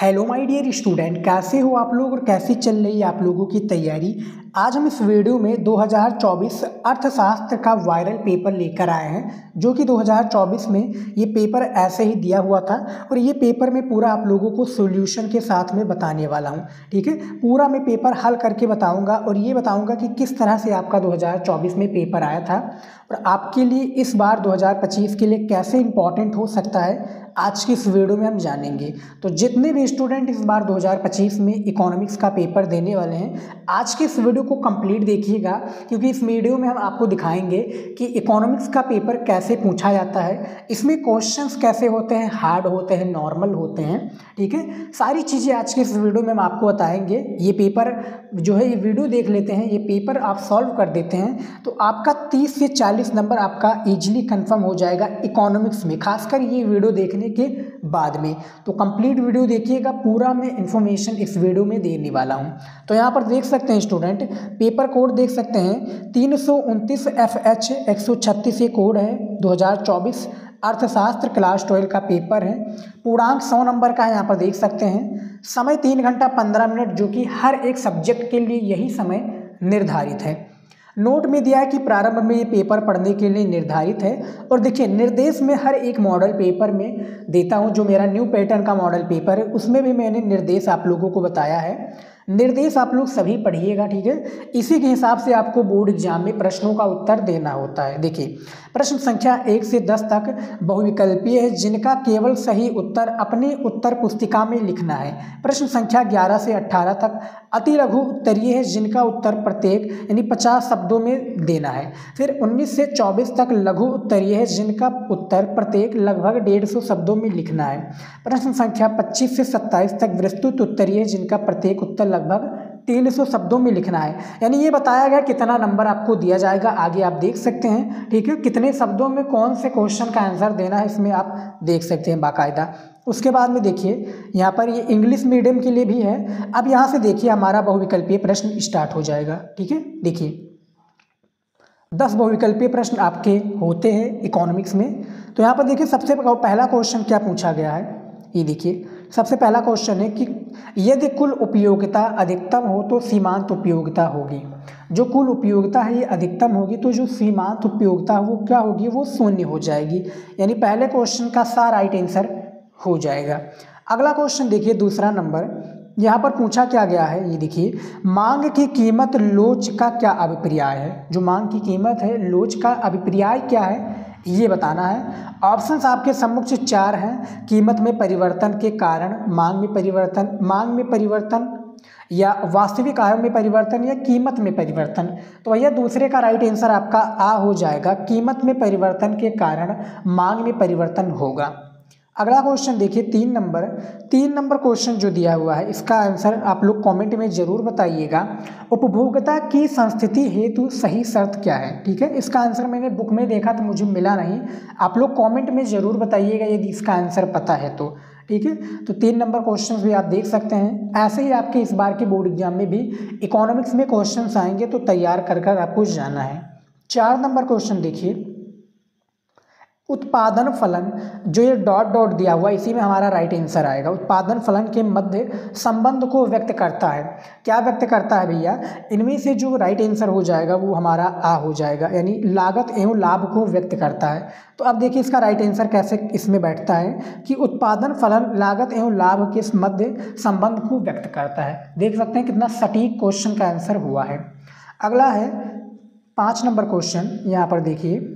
Hello my dear student, कैसे हो आप लोग और कैसी चल रही है आप लोगों की तैयारी। आज हम इस वीडियो में 2024 अर्थशास्त्र का वायरल पेपर लेकर आए हैं, जो कि 2024 में ये पेपर ऐसे ही दिया हुआ था और ये पेपर मैं पूरा आप लोगों को सॉल्यूशन के साथ में बताने वाला हूँ। ठीक है, पूरा मैं पेपर हल करके बताऊँगा और ये बताऊँगा कि किस तरह से आपका 2024 में पेपर आया था और आपके लिए इस बार 2025 के लिए कैसे इम्पॉर्टेंट हो सकता है। आज की इस वीडियो में हम जानेंगे। तो जितने भी स्टूडेंट इस बार 2025 में इकोनॉमिक्स का पेपर देने वाले हैं, आज की इस वीडियो को कंप्लीट देखिएगा, क्योंकि इस वीडियो में हम आपको दिखाएंगे कि इकोनॉमिक्स का पेपर कैसे पूछा जाता है, इसमें क्वेश्चंस कैसे होते हैं, हार्ड होते हैं, नॉर्मल होते हैं। ठीक है, सारी चीज़ें आज की इस वीडियो में हम आपको बताएंगे। ये पेपर जो है, ये वीडियो देख लेते हैं, ये पेपर आप सॉल्व कर देते हैं तो आपका 30 से 40 नंबर आपका ईजिली कन्फर्म हो जाएगा इकोनॉमिक्स में, खासकर ये वीडियो देखने के बाद में। तो कंप्लीट वीडियो देखिएगा, पूरा मैं इंफॉर्मेशन इस वीडियो में देने वाला हूं। तो यहां पर देख सकते हैं स्टूडेंट, पेपर कोड देख सकते हैं 329FH 136 ये कोड है। 2024 अर्थशास्त्र क्लास 12 का पेपर है, पूर्णांक 100 नंबर का है। यहाँ पर देख सकते हैं समय 3 घंटा 15 मिनट, जो कि हर एक सब्जेक्ट के लिए यही समय निर्धारित है। नोट में दिया है कि प्रारंभ में ये पेपर पढ़ने के लिए निर्धारित है। और देखिए, निर्देश में हर एक मॉडल पेपर में देता हूँ, जो मेरा न्यू पैटर्न का मॉडल पेपर है उसमें भी मैंने निर्देश आप लोगों को बताया है। निर्देश आप लोग सभी पढ़िएगा, ठीक है। इसी के हिसाब से आपको बोर्ड एग्जाम में प्रश्नों का उत्तर देना होता है। देखिए, प्रश्न संख्या 1 से 10 तक बहुविकल्पीय है, जिनका केवल सही उत्तर अपनी उत्तर पुस्तिका में लिखना है। प्रश्न संख्या 11 से 18 तक अति लघु उत्तरीय है, जिनका उत्तर प्रत्येक यानी 50 शब्दों में देना है। फिर 19 से 24 तक लघु उत्तरीय है, जिनका उत्तर प्रत्येक लगभग 150 शब्दों में लिखना है। प्रश्न संख्या 25 से 27 तक विस्तृत उत्तरीय है, जिनका प्रत्येक उत्तर लगभग 300 शब्दों में लिखना है। यानी ये बताया गया कितना नंबर आपको दिया जाएगा, आगे आप देख सकते हैं। ठीक है, कितने शब्दों में कौन से क्वेश्चन का आंसर देना है, इसमें आप देख सकते हैं बाकायदा। उसके बाद में देखिए, यहाँ पर ये इंग्लिश मीडियम के लिए भी है। अब यहाँ से देखिए हमारा बहुविकल्पीय प्रश्न स्टार्ट हो जाएगा। ठीक है, देखिए 10 बहुविकल्पीय प्रश्न आपके होते हैं इकोनॉमिक्स में। तो यहाँ पर देखिए सबसे पहला क्वेश्चन क्या पूछा गया है, ये देखिए। सबसे पहला क्वेश्चन है कि यदि कुल उपयोगिता अधिकतम हो तो सीमांत उपयोगिता होगी। जो कुल उपयोगिता है ये अधिकतम होगी, तो जो सीमांत उपयोगिता है वो क्या होगी, वो शून्य हो जाएगी। यानी पहले क्वेश्चन का सा राइट आंसर हो जाएगा। अगला क्वेश्चन देखिए, दूसरा नंबर, यहाँ पर पूछा क्या गया है, ये देखिए। मांग की कीमत लोच का क्या अभिप्राय है। जो मांग की कीमत है, लोच का अभिप्राय क्या है ये बताना है। ऑप्शंस आपके सम्मुख 4 हैं। कीमत में परिवर्तन के कारण, मांग में परिवर्तन, या वास्तविक आय में परिवर्तन, या कीमत में परिवर्तन। तो भैया दूसरे का राइट आंसर आपका आ हो जाएगा, कीमत में परिवर्तन के कारण मांग में परिवर्तन होगा। अगला क्वेश्चन देखिए 3 नंबर। 3 नंबर क्वेश्चन जो दिया हुआ है, इसका आंसर आप लोग कमेंट में ज़रूर बताइएगा। उपभोक्ता की संस्थिति हेतु सही शर्त क्या है। ठीक है, इसका आंसर मैंने बुक में देखा तो मुझे मिला नहीं, आप लोग कमेंट में ज़रूर बताइएगा यदि इसका आंसर पता है तो। ठीक है, तो 3 नंबर क्वेश्चन भी आप देख सकते हैं। ऐसे ही आपके इस बार के बोर्ड एग्जाम में भी इकोनॉमिक्स में क्वेश्चन आएंगे, तो तैयार कर कर आपको जाना है। 4 नंबर क्वेश्चन देखिए, उत्पादन फलन, जो ये डॉट डॉट दिया हुआ इसी में हमारा राइट आंसर आएगा। उत्पादन फलन के मध्य संबंध को व्यक्त करता है। क्या व्यक्त करता है भैया, इनमें से जो राइट आंसर हो जाएगा वो हमारा आ हो जाएगा, यानी लागत एवं लाभ को व्यक्त करता है। तो अब देखिए इसका राइट आंसर कैसे इसमें बैठता है कि उत्पादन फलन लागत एवं लाभ के मध्य संबंध को व्यक्त करता है। देख सकते हैं कितना सटीक क्वेश्चन का आंसर हुआ है। अगला है 5 नंबर क्वेश्चन, यहाँ पर देखिए,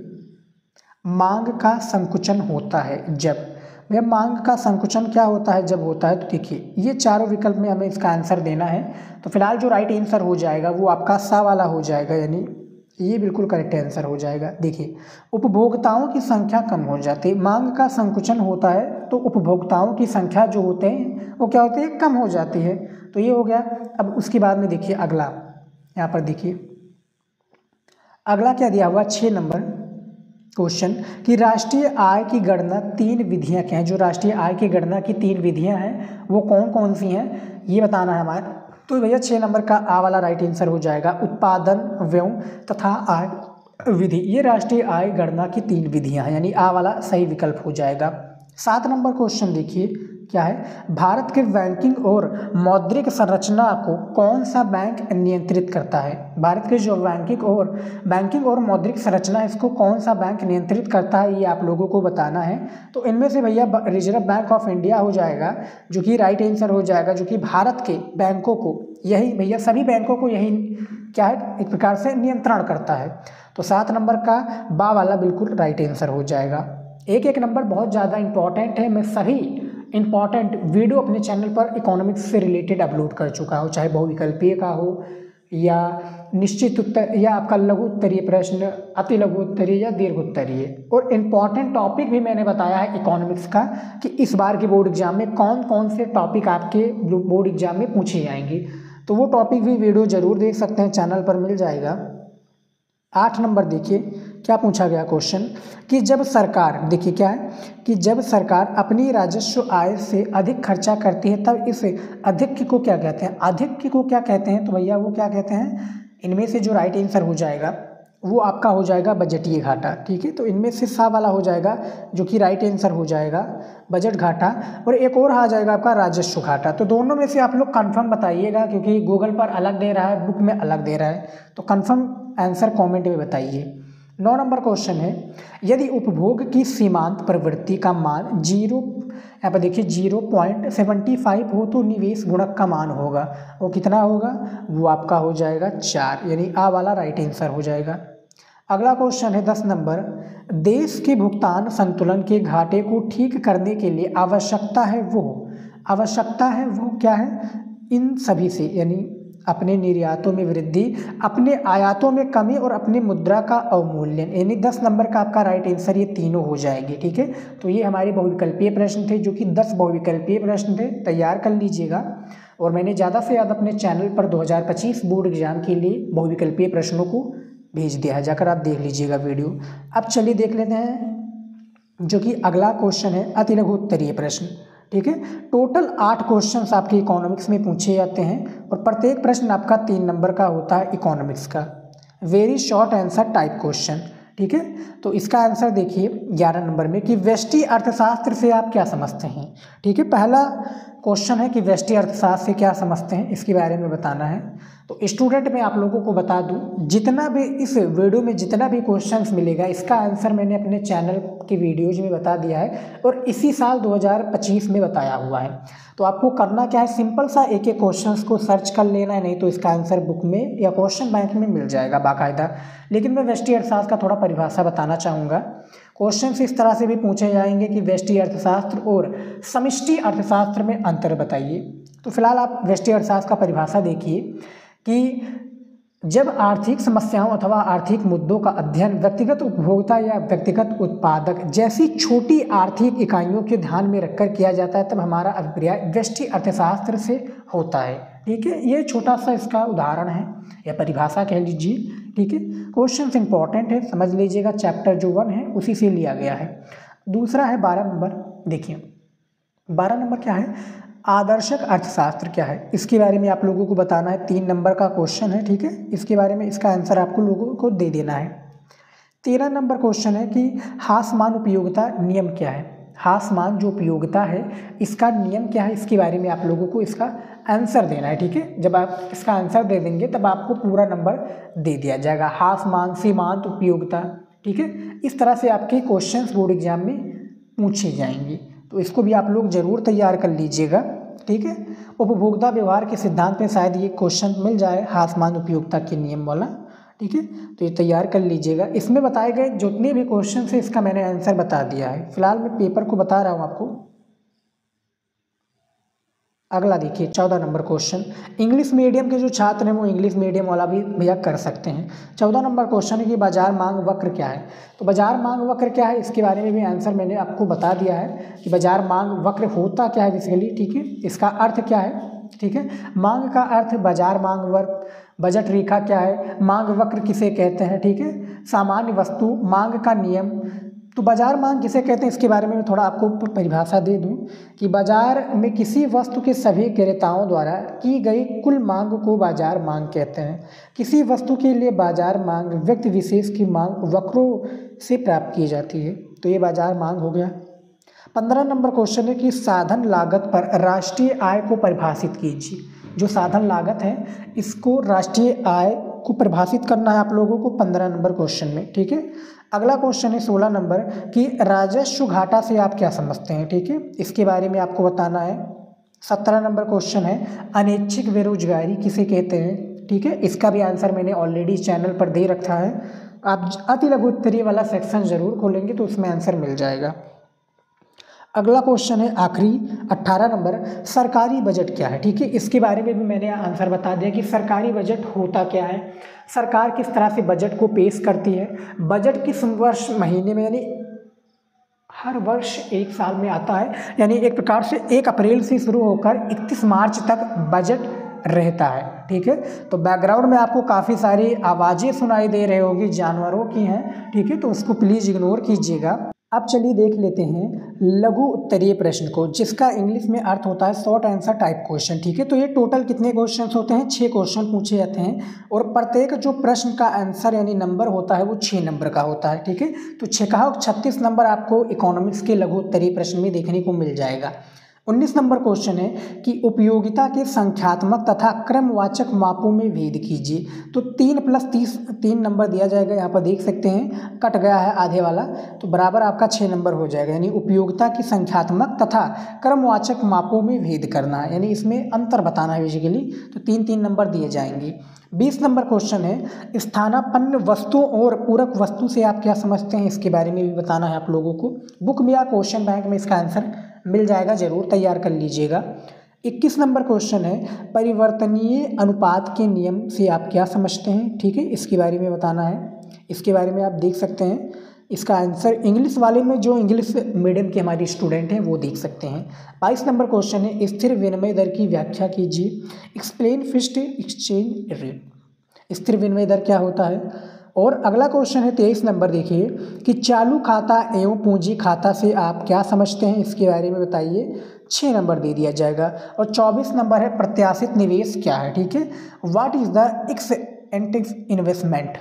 मांग का संकुचन होता है जब। भैया मांग का संकुचन क्या होता है, जब होता है। तो देखिए ये चारों विकल्प में हमें इसका आंसर देना है। तो फिलहाल जो राइट आंसर हो जाएगा वो आपका सा वाला हो जाएगा, यानी ये बिल्कुल करेक्ट आंसर हो जाएगा। देखिए, उपभोक्ताओं की संख्या कम हो जाती है, मांग का संकुचन होता है तो उपभोक्ताओं की संख्या जो होते हैं वो क्या होती है, कम हो जाती है। तो ये हो गया। अब उसके बाद में देखिए अगला, यहाँ पर देखिए अगला क्या दिया हुआ, 6 नंबर क्वेश्चन कि राष्ट्रीय आय की गणना 3 विधियां क्या हैं। जो राष्ट्रीय आय की गणना की 3 विधियां हैं वो कौन कौन सी हैं ये बताना है हमारे। तो भैया 6 नंबर का आ वाला राइट आंसर हो जाएगा, उत्पादन व्यय तथा आय विधि। ये राष्ट्रीय आय गणना की 3 विधियां हैं, यानी आ वाला सही विकल्प हो जाएगा। सात नंबर क्वेश्चन देखिए क्या है, भारत के बैंकिंग और मौद्रिक संरचना को कौन सा बैंक नियंत्रित करता है? भारत के जो बैंकिंग और मौद्रिक संरचना है, इसको कौन सा बैंक नियंत्रित करता है, ये आप लोगों को बताना है। तो इनमें से भैया रिजर्व बैंक ऑफ इंडिया हो जाएगा जो कि राइट आंसर हो जाएगा, जो कि भारत के बैंकों को यही भैया सभी बैंकों को यही क्या है एक प्रकार से नियंत्रण करता है। तो 7 नंबर का बा वाला बिल्कुल राइट आंसर हो जाएगा। एक एक नंबर बहुत ज़्यादा इंपॉर्टेंट है। मैं सभी इंपॉर्टेंट वीडियो अपने चैनल पर इकोनॉमिक्स से रिलेटेड अपलोड कर चुका हूँ, चाहे बहुविकल्पीय का हो या निश्चित उत्तर या आपका लघु उत्तरीय प्रश्न, अति लघु उत्तरीय या दीर्घ उत्तरीय। और इम्पॉर्टेंट टॉपिक भी मैंने बताया है इकोनॉमिक्स का कि इस बार के बोर्ड एग्जाम में कौन कौन से टॉपिक आपके बोर्ड एग्जाम में पूछे जाएंगे, तो वो टॉपिक भी वीडियो जरूर देख सकते हैं, चैनल पर मिल जाएगा। 8 नंबर देखिए क्या पूछा गया क्वेश्चन कि जब सरकार, देखिए क्या है कि जब सरकार अपनी राजस्व आय से अधिक खर्चा करती है तब इसे अधिक को क्या कहते हैं? अधिक को क्या कहते हैं? तो भैया वो क्या कहते हैं, इनमें से जो राइट आंसर हो जाएगा वो आपका हो जाएगा बजटीय घाटा। ठीक है, तो इनमें से सा वाला हो जाएगा जो कि राइट आंसर हो जाएगा बजट घाटा, और एक और आ जाएगा आपका राजस्व घाटा। तो दोनों में से आप लोग कंफर्म बताइएगा, क्योंकि गूगल पर अलग दे रहा है, बुक में अलग दे रहा है, तो कंफर्म आंसर कमेंट में बताइए। 9 नंबर क्वेश्चन है, यदि उपभोग की सीमांत प्रवृत्ति का मान 0.75 हो तो निवेश गुणक का मान होगा, वो कितना होगा? वो आपका हो जाएगा 4, यानी आ वाला राइट आंसर हो जाएगा। अगला क्वेश्चन है 10 नंबर, देश के भुगतान संतुलन के घाटे को ठीक करने के लिए आवश्यकता है वो क्या है? इन सभी से, यानी अपने निर्यातों में वृद्धि, अपने आयातों में कमी और अपने मुद्रा का अवमूल्यन, यानी 10 नंबर का आपका राइट आंसर ये तीनों हो जाएंगे। ठीक है, तो ये हमारे बहुविकल्पीय प्रश्न थे, जो कि 10 बहुविकल्पीय प्रश्न थे, तैयार कर लीजिएगा। और मैंने ज़्यादा से ज़्यादा अपने चैनल पर 2025 बोर्ड एग्जाम के लिए बहुविकल्पीय प्रश्नों को भेज दिया है, जाकर आप देख लीजिएगा वीडियो। अब चलिए देख लेते हैं जो कि अगला क्वेश्चन है, अति लघु उत्तरीय प्रश्न। ठीक है, टोटल 8 क्वेश्चंस आपके इकोनॉमिक्स में पूछे जाते हैं और प्रत्येक प्रश्न आपका 3 नंबर का होता है इकोनॉमिक्स का, very short answer type question. ठीक है, तो इसका आंसर देखिए 11 नंबर में कि व्यष्टि अर्थशास्त्र से आप क्या समझते हैं। ठीक है, पहला क्वेश्चन है कि व्यष्टि अर्थशास्त्र से क्या समझते हैं, इसके बारे में बताना है। तो स्टूडेंट मैं आप लोगों को बता दूं, जितना भी इस वीडियो में जितना भी क्वेश्चंस मिलेगा इसका आंसर मैंने अपने चैनल की वीडियोज में बता दिया है और इसी साल 2025 में बताया हुआ है। तो आपको करना क्या है, सिंपल सा एक एक क्वेश्चंस को सर्च कर लेना है, नहीं तो इसका आंसर बुक में या क्वेश्चन बैंक में मिल जाएगा बाकायदा। लेकिन मैं व्यष्टि अर्थशास्त्र का थोड़ा परिभाषा बताना चाहूँगा। क्वेश्चंस इस तरह से भी पूछे जाएंगे कि व्यष्टि अर्थशास्त्र और समष्टि अर्थशास्त्र में अंतर बताइए। तो फिलहाल आप व्यष्टि अर्थशास्त्र का परिभाषा देखिए कि जब आर्थिक समस्याओं अथवा आर्थिक मुद्दों का अध्ययन व्यक्तिगत उपभोक्ता या व्यक्तिगत उत्पादक जैसी छोटी आर्थिक इकाइयों के ध्यान में रखकर किया जाता है तब हमारा अभिप्राय व्यष्टि अर्थशास्त्र से होता है। ठीक है, ये छोटा सा इसका उदाहरण है या परिभाषा कह लीजिए। ठीक है, क्वेश्चन इंपॉर्टेंट है, समझ लीजिएगा, चैप्टर जो 1 है उसी से लिया गया है। दूसरा है 12 नंबर, देखिए 12 नंबर क्या है, आदर्शक अर्थशास्त्र क्या है, इसके बारे में आप लोगों को बताना है। 3 नंबर का क्वेश्चन है, ठीक है, इसके बारे में इसका आंसर आपको लोगों को दे देना है। 13 नंबर क्वेश्चन है कि हासमान उपयोगिता नियम क्या है, हासमान जो उपयोगिता है इसका नियम क्या है, इसके बारे में आप लोगों को इसका आंसर देना है। ठीक है, जब आप इसका आंसर दे देंगे तब आपको पूरा नंबर दे दिया जाएगा, हासमान, सीमांत, उपयोगिता। ठीक है, इस तरह से आपके क्वेश्चन बोर्ड एग्जाम में पूछे जाएंगे, तो इसको भी आप लोग जरूर तैयार कर लीजिएगा। ठीक है, उपभोक्ता व्यवहार के सिद्धांत में शायद ये क्वेश्चन मिल जाए, हासमान उपयोगिता के नियम वाला। ठीक है, तो ये तैयार कर लीजिएगा। इसमें बताए गए जितने भी क्वेश्चन है इसका मैंने आंसर बता दिया है, फिलहाल मैं पेपर को बता रहा हूँ आपको। अगला देखिए 14 नंबर क्वेश्चन, इंग्लिश मीडियम के जो छात्र हैं वो इंग्लिश मीडियम वाला भी भैया कर सकते हैं। 14 नंबर क्वेश्चन है कि बाजार मांग वक्र क्या है, तो बाजार मांग वक्र क्या है इसके बारे में भी आंसर मैंने आपको बता दिया है कि बाजार मांग वक्र होता क्या है बेसिकली। ठीक है, इसका अर्थ क्या है, ठीक है, मांग का अर्थ, बाजार मांग वक्र, बजट रेखा क्या है, मांग वक्र किसे कहते हैं। ठीक है, सामान्य वस्तु, मांग का नियम, तो बाजार मांग किसे कहते हैं इसके बारे में मैं थोड़ा आपको परिभाषा दे दूं कि बाजार में किसी वस्तु के सभी क्रेताओं द्वारा की गई कुल मांग को बाजार मांग कहते हैं। किसी वस्तु के लिए बाजार मांग व्यक्ति विशेष की मांग वक्रों से प्राप्त की जाती है, तो ये बाजार मांग हो गया। 15 नंबर क्वेश्चन है कि साधन लागत पर राष्ट्रीय आय को परिभाषित कीजिए। जो साधन लागत है इसको राष्ट्रीय आय को परिभाषित करना है आप लोगों को 15 नंबर क्वेश्चन में, ठीक है। अगला क्वेश्चन है 16 नंबर कि राजस्व घाटा से आप क्या समझते हैं, ठीक है, इसके बारे में आपको बताना है। 17 नंबर क्वेश्चन है अनैच्छिक बेरोजगारी किसे कहते हैं, ठीक है, इसका भी आंसर मैंने ऑलरेडी चैनल पर दे रखा है, आप अति लघु उत्तरीय वाला सेक्शन जरूर खोलेंगे तो उसमें आंसर मिल जाएगा। अगला क्वेश्चन है आखिरी 18 नंबर सरकारी बजट क्या है, ठीक है, इसके बारे में भी मैंने आंसर बता दिया कि सरकारी बजट होता क्या है, सरकार किस तरह से बजट को पेश करती है, बजट किस वर्ष महीने में यानी हर वर्ष एक साल में आता है, यानी एक प्रकार से 1 अप्रैल से शुरू होकर 31 मार्च तक बजट रहता है, ठीक है। तो बैकग्राउंड में आपको काफ़ी सारी आवाज़ें सुनाई दे रही होगी, जानवरों की हैं, ठीक है, तो उसको प्लीज़ इग्नोर कीजिएगा। अब चलिए देख लेते हैं लघु उत्तरीय प्रश्न को, जिसका इंग्लिश में अर्थ होता है शॉर्ट आंसर टाइप क्वेश्चन, ठीक है। तो ये टोटल कितने क्वेश्चंस होते हैं, 6 क्वेश्चन पूछे जाते हैं और प्रत्येक जो प्रश्न का आंसर यानी नंबर होता है वो 6 नंबर का होता है, ठीक है। तो 36 नंबर आपको इकोनॉमिक्स के लघु उत्तरीय प्रश्न में देखने को मिल जाएगा। 19 नंबर क्वेश्चन है कि उपयोगिता के संख्यात्मक तथा क्रमवाचक मापों में भेद कीजिए, तो 3 + 30 3 नंबर दिया जाएगा, यहाँ पर देख सकते हैं कट गया है आधे वाला, तो बराबर आपका 6 नंबर हो जाएगा, यानी उपयोगिता की संख्यात्मक तथा क्रमवाचक मापों में भेद करना है, यानी इसमें अंतर बताना है बेसिकली, तो 3 नंबर दिए जाएंगे। 20 नंबर क्वेश्चन है स्थानापन्न वस्तु और पूरक वस्तु से आप क्या समझते हैं, इसके बारे में भी बताना है आप लोगों को, बुक में या क्वेश्चन बैंक में इसका आंसर मिल जाएगा, जरूर तैयार कर लीजिएगा। 21 नंबर क्वेश्चन है परिवर्तनीय अनुपात के नियम से आप क्या समझते हैं, ठीक है, इसके बारे में बताना है। इसके बारे में आप देख सकते हैं, इसका आंसर इंग्लिश वाले में जो इंग्लिश मीडियम के हमारे स्टूडेंट हैं वो देख सकते हैं। 22 नंबर क्वेश्चन है स्थिर विनिमय दर की व्याख्या कीजिए, एक्सप्लेन फिक्स्ड एक्सचेंज रेट, स्थिर विनिमय दर क्या होता है। और अगला क्वेश्चन है 23 नंबर, देखिए कि चालू खाता एवं पूंजी खाता से आप क्या समझते हैं, इसके बारे में बताइए, 6 नंबर दे दिया जाएगा। और 24 नंबर है प्रत्याशित निवेश क्या है, ठीक है, what is the x and investment,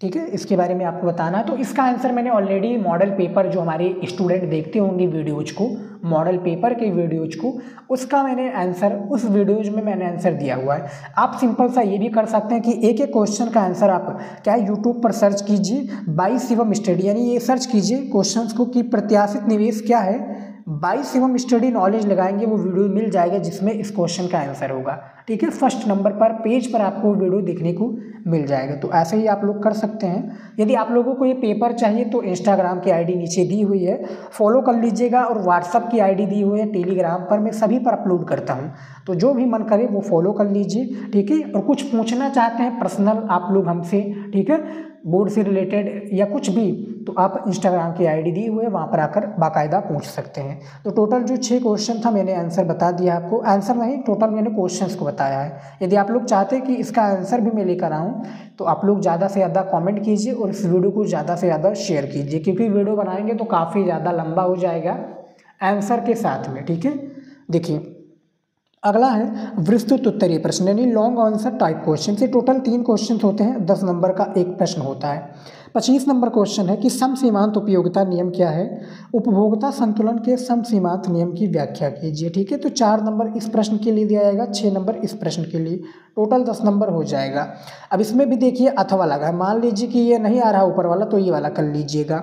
ठीक है, इसके बारे में आपको बताना है। तो इसका आंसर मैंने ऑलरेडी मॉडल पेपर, जो हमारे स्टूडेंट देखते होंगे वीडियोज़ को, मॉडल पेपर के वीडियोज़ को, उसका मैंने आंसर उस वीडियोज़ में मैंने आंसर दिया हुआ है। आप सिंपल सा ये भी कर सकते हैं कि एक एक क्वेश्चन का आंसर आप क्या यूट्यूब पर सर्च कीजिए बाई शिवम स्टडी, यानी ये सर्च कीजिए क्वेश्चंस को कि प्रत्याशित निवेश क्या है, बाई शिवम स्टडी नॉलेज लगाएंगे वो वीडियो मिल जाएगा जिसमें इस क्वेश्चन का आंसर होगा, ठीक है। फर्स्ट नंबर पर पेज पर आपको वीडियो देखने को मिल जाएगा, तो ऐसे ही आप लोग कर सकते हैं। यदि आप लोगों को ये पेपर चाहिए तो इंस्टाग्राम की आईडी नीचे दी हुई है, फॉलो कर लीजिएगा, और व्हाट्सअप की आईडी दी हुई है, टेलीग्राम पर मैं सभी पर अपलोड करता हूँ, तो जो भी मन करे वो फॉलो कर लीजिए, ठीक है। और कुछ पूछना चाहते हैं पर्सनल आप लोग हमसे, ठीक है, बोर्ड से रिलेटेड या कुछ भी, तो आप इंस्टाग्राम की आईडी दी हुई है वहाँ पर आकर बाकायदा पूछ सकते हैं। तो टोटल जो 6 क्वेश्चन था मैंने आंसर बता दिया आपको, आंसर नहीं टोटल मैंने क्वेश्चंस को बताया है। यदि आप लोग चाहते हैं कि इसका आंसर भी मैं लेकर आऊँ तो आप लोग ज़्यादा से ज़्यादा कमेंट कीजिए और इस वीडियो को ज़्यादा से ज़्यादा शेयर कीजिए, क्योंकि वीडियो बनाएंगे तो काफ़ी ज़्यादा लंबा हो जाएगा आंसर के साथ में, ठीक है। देखिए अगला है विस्तृत उत्तरीय प्रश्न यानी लॉन्ग आंसर टाइप क्वेश्चन, से टोटल 3 क्वेश्चन होते हैं, 10 नंबर का एक प्रश्न होता है। 25 नंबर क्वेश्चन है कि समसीमांत उपयोगिता नियम क्या है, उपभोक्ता संतुलन के समसीमांत नियम की व्याख्या कीजिए, ठीक है। तो 4 नंबर इस प्रश्न के लिए दिया जाएगा, 6 नंबर इस प्रश्न के लिए, टोटल 10 नंबर हो जाएगा। अब इसमें भी देखिए अथवा लगा है, मान लीजिए कि ये नहीं आ रहा ऊपर वाला तो ये वाला कर लीजिएगा।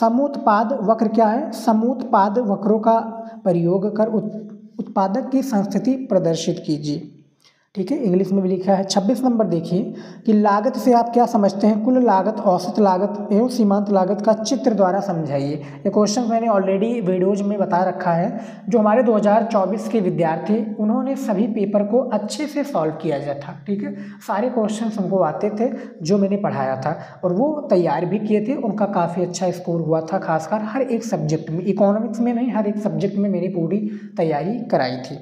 समोत्पाद वक्र क्या है, समोत्पाद वक्रों का प्रयोग कर उत्पादक की संस्थिति प्रदर्शित कीजिए, ठीक है, इंग्लिश में भी लिखा है। 26 नंबर देखिए कि लागत से आप क्या समझते हैं, कुल लागत, औसत लागत एवं सीमांत लागत का चित्र द्वारा समझाइए। ये क्वेश्चन मैंने ऑलरेडी वीडियोज में बता रखा है, जो हमारे 2024 के विद्यार्थी उन्होंने सभी पेपर को अच्छे से सॉल्व किया गया था, ठीक है, सारे क्वेश्चन हमको आते थे जो मैंने पढ़ाया था और वो तैयार भी किए थे, उनका काफ़ी अच्छा स्कोर हुआ था, खासकर हर एक सब्जेक्ट में, इकोनॉमिक्स में नहीं, हर एक सब्जेक्ट में मैंने पूरी तैयारी कराई थी,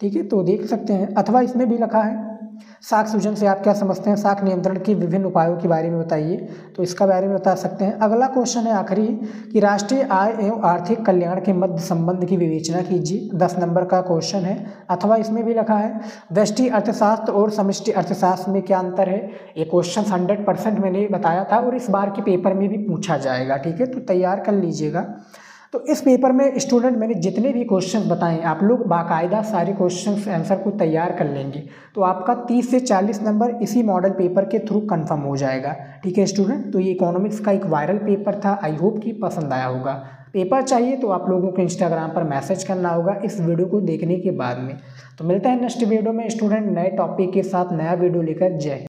ठीक है। तो देख सकते हैं अथवा इसमें भी लिखा है, साख सूजन से आप क्या समझते हैं, साख नियंत्रण के विभिन्न उपायों के बारे में बताइए, तो इसका बारे में बता सकते हैं। अगला क्वेश्चन है आखिरी कि राष्ट्रीय आय एवं आर्थिक कल्याण के मध्य संबंध की विवेचना कीजिए, 10 नंबर का क्वेश्चन है। अथवा इसमें भी लिखा है व्यष्टि अर्थशास्त्र और समष्टि अर्थशास्त्र में क्या अंतर है, ये क्वेश्चन 100% मैंने बताया था और इस बार के पेपर में भी पूछा जाएगा, ठीक है, तो तैयार कर लीजिएगा। तो इस पेपर में स्टूडेंट मैंने जितने भी क्वेश्चन बताएं, आप लोग बाकायदा सारे क्वेश्चन आंसर को तैयार कर लेंगे तो आपका 30 से 40 नंबर इसी मॉडल पेपर के थ्रू कंफर्म हो जाएगा। ठीक है स्टूडेंट, तो ये इकोनॉमिक्स का एक वायरल पेपर था। आई होप कि पसंद आया होगा। पेपर चाहिए तो आप लोगों को इंस्टाग्राम पर मैसेज करना होगा इस वीडियो को देखने के बाद में। तो मिलता है नेक्स्ट वीडियो में स्टूडेंट, नए टॉपिक के साथ नया वीडियो लेकर। जय हिंद।